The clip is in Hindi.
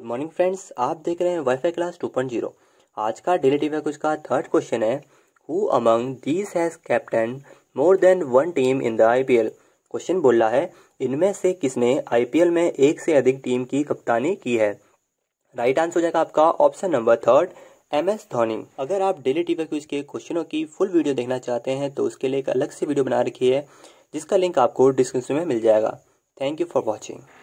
गुड मॉर्निंग फ्रेंड्स, आप देख रहे हैं वाईफाई क्लास 2.0। आज का डेली टीवी कुछ का थर्ड क्वेश्चन है, who among these has captain more than one team in the IPL. Question बोल रहा है इनमें से किसने आईपीएल में एक से अधिक टीम की कप्तानी की है। राइट आंसर हो जाएगा आपका option number third, MS Dhoni. अगर आप डेली टीवी क्विज के क्वेश्चनों की फुल वीडियो देखना चाहते हैं तो उसके लिए एक अलग से वीडियो बना रखी है जिसका लिंक आपको डिस्क्रिप्शन में मिल जाएगा। Thank you for watching.